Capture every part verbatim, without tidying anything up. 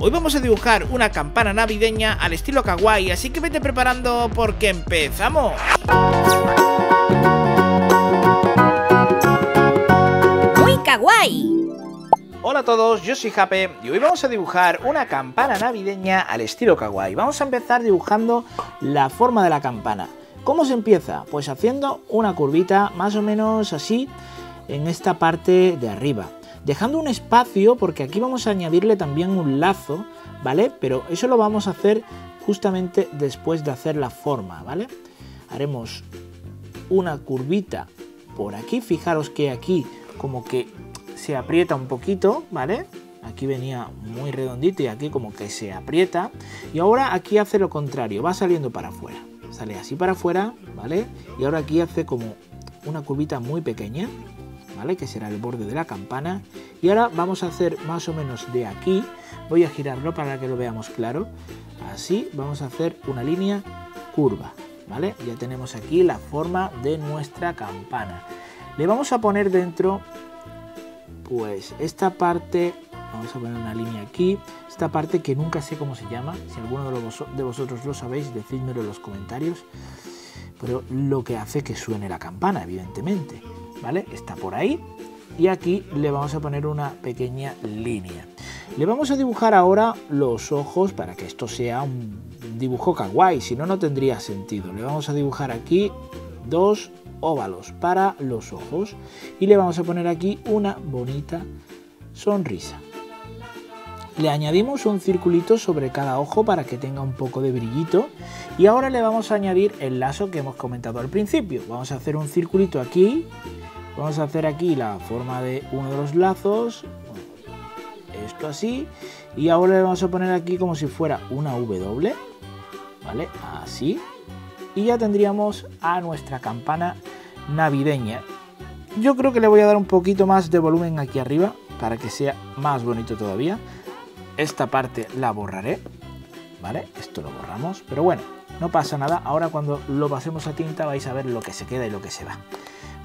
Hoy vamos a dibujar una campana navideña al estilo kawaii, así que vete preparando porque empezamos. ¡Muy kawaii! Hola a todos, yo soy Jape y hoy vamos a dibujar una campana navideña al estilo kawaii. Vamos a empezar dibujando la forma de la campana. ¿Cómo se empieza? Pues haciendo una curvita más o menos así en esta parte de arriba, dejando un espacio porque aquí vamos a añadirle también un lazo, ¿vale? Pero eso lo vamos a hacer justamente después de hacer la forma, ¿vale? Haremos una curvita por aquí. Fijaros que aquí como que se aprieta un poquito, ¿vale? Aquí venía muy redondito y aquí como que se aprieta. Y ahora aquí hace lo contrario, va saliendo para afuera. Sale así para afuera, ¿vale? Y ahora aquí hace como una curvita muy pequeña, ¿vale? Que será el borde de la campana. Y ahora vamos a hacer más o menos de aquí. Voy a girarlo para que lo veamos claro. Así vamos a hacer una línea curva, ¿vale? Ya tenemos aquí la forma de nuestra campana. Le vamos a poner dentro... pues esta parte, vamos a poner una línea aquí, esta parte que nunca sé cómo se llama, si alguno de, los, de vosotros lo sabéis, decídmelo en los comentarios, pero lo que hace que suene la campana, evidentemente, ¿vale? Está por ahí y aquí le vamos a poner una pequeña línea. Le vamos a dibujar ahora los ojos para que esto sea un dibujo kawaii, si no, no tendría sentido. Le vamos a dibujar aquí dos óvalos para los ojos y le vamos a poner aquí una bonita sonrisa. Le añadimos un circulito sobre cada ojo para que tenga un poco de brillito y ahora le vamos a añadir el lazo que hemos comentado al principio. Vamos a hacer un circulito aquí, vamos a hacer aquí la forma de uno de los lazos, esto así, y ahora le vamos a poner aquí como si fuera una W, ¿vale? Así. Y ya tendríamos a nuestra campana navideña. Yo creo que le voy a dar un poquito más de volumen aquí arriba para que sea más bonito todavía. Esta parte la borraré, ¿vale? Esto lo borramos, pero bueno, no pasa nada. Ahora cuando lo pasemos a tinta vais a ver lo que se queda y lo que se va.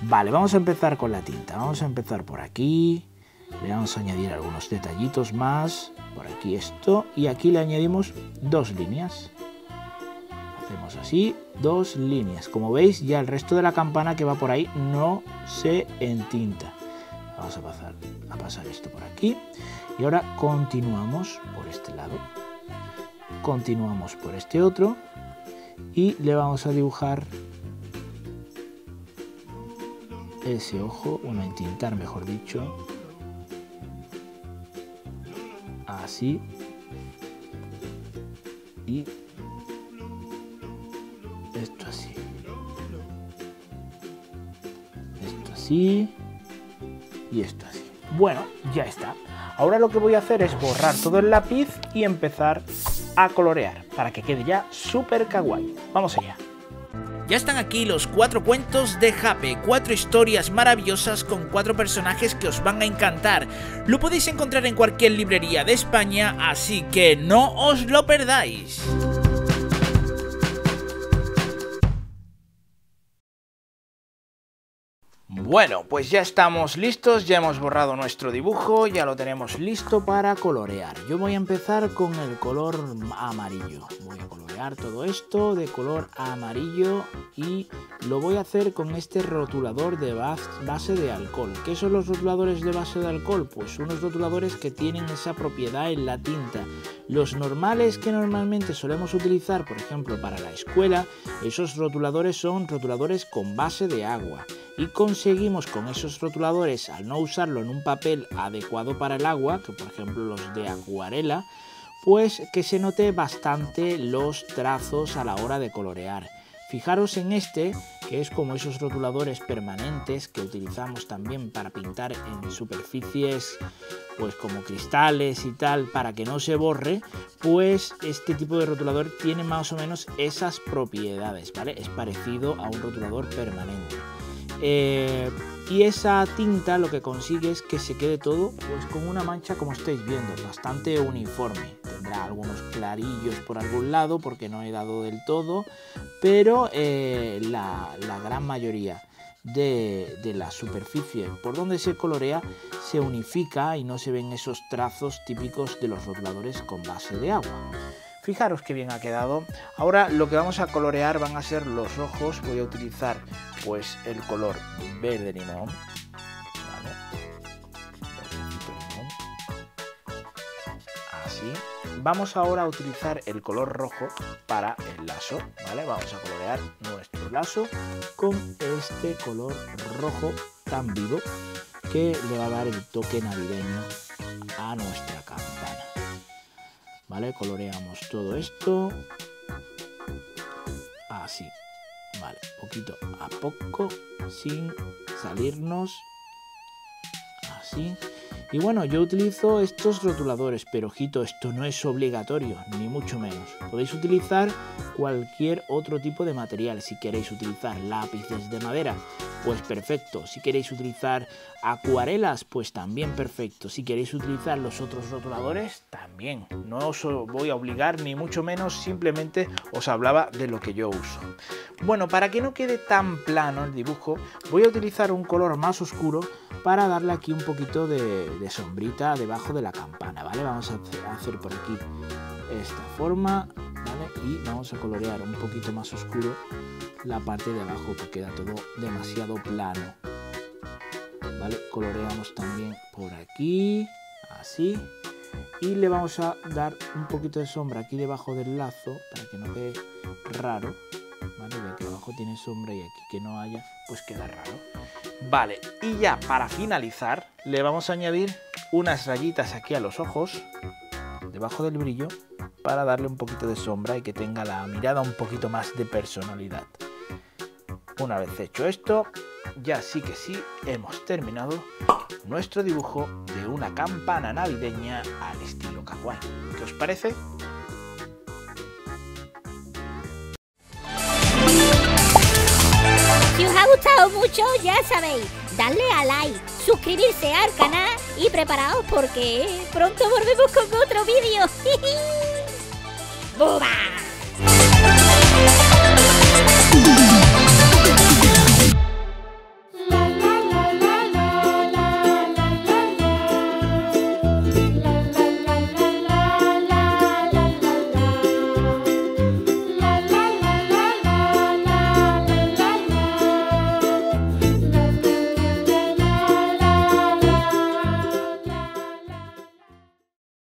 Vale, vamos a empezar con la tinta. Vamos a empezar por aquí. Le vamos a añadir algunos detallitos más. Por aquí esto. Y aquí le añadimos dos líneas. Hacemos así, dos líneas. Como veis, ya el resto de la campana que va por ahí no se entinta. Vamos a pasar, a pasar esto por aquí. Y ahora continuamos por este lado. Continuamos por este otro. Y le vamos a dibujar ese ojo, bueno, entintar mejor dicho. Así. Y... esto así, esto así y esto así. Bueno, ya está. Ahora lo que voy a hacer es borrar todo el lápiz y empezar a colorear para que quede ya súper kawaii. Vamos allá. Ya están aquí los cuatro cuentos de Jape, cuatro historias maravillosas con cuatro personajes que os van a encantar. Lo podéis encontrar en cualquier librería de España, así que no os lo perdáis. Bueno, pues ya estamos listos, ya hemos borrado nuestro dibujo, ya lo tenemos listo para colorear. Yo voy a empezar con el color amarillo. Voy a colorear todo esto de color amarillo y lo voy a hacer con este rotulador de base de alcohol. ¿Qué son los rotuladores de base de alcohol? Pues unos rotuladores que tienen esa propiedad en la tinta. Los normales que normalmente solemos utilizar, por ejemplo, para la escuela, esos rotuladores son rotuladores con base de agua. Y conseguimos con esos rotuladores, al no usarlo en un papel adecuado para el agua, que por ejemplo los de acuarela, pues que se note bastante los trazos a la hora de colorear. Fijaros en este, que es como esos rotuladores permanentes que utilizamos también para pintar en superficies pues como cristales y tal, para que no se borre, pues este tipo de rotulador tiene más o menos esas propiedades, ¿vale? Es parecido a un rotulador permanente. Eh, y esa tinta lo que consigue es que se quede todo pues con una mancha, como estáis viendo, bastante uniforme. Tendrá algunos clarillos por algún lado porque no he dado del todo, pero eh, la, la gran mayoría de, de la superficie por donde se colorea, se unifica y no se ven esos trazos típicos de los rotuladores con base de agua. Fijaros qué bien ha quedado. Ahora lo que vamos a colorear van a ser los ojos. Voy a utilizar pues el color verde limón. Así. Vamos ahora a utilizar el color rojo para el lazo, ¿vale? Vamos a colorear nuestro lazo con este color rojo tan vivo que le va a dar el toque navideño a nuestra campana, ¿vale? Coloreamos todo esto así, ¿vale? Poquito a poco, sin salirnos, así. Y bueno, yo utilizo estos rotuladores, pero ojito, esto no es obligatorio, ni mucho menos. Podéis utilizar cualquier otro tipo de material. Si queréis utilizar lápices de madera, pues perfecto. Si queréis utilizar acuarelas, pues también perfecto. Si queréis utilizar los otros rotuladores, también. No os voy a obligar, ni mucho menos, simplemente os hablaba de lo que yo uso. Bueno, para que no quede tan plano el dibujo, voy a utilizar un color más oscuro para darle aquí un poquito de... de sombrita debajo de la campana, ¿vale? Vamos a hacer por aquí esta forma, ¿vale? Y vamos a colorear un poquito más oscuro la parte de abajo, que queda todo demasiado plano, ¿vale? Coloreamos también por aquí, así, y le vamos a dar un poquito de sombra aquí debajo del lazo para que no quede raro, ¿vale? Ya que abajo tiene sombra y aquí que no haya, pues queda raro. Vale, y ya para finalizar le vamos a añadir unas rayitas aquí a los ojos, debajo del brillo, para darle un poquito de sombra y que tenga la mirada un poquito más de personalidad. Una vez hecho esto, ya sí que sí, hemos terminado nuestro dibujo de una campana navideña al estilo kawaii. ¿Qué os parece? Si os ha gustado mucho, ya sabéis, darle a like, suscribirse al canal y preparaos porque pronto volvemos con otro vídeo. ¡Buba!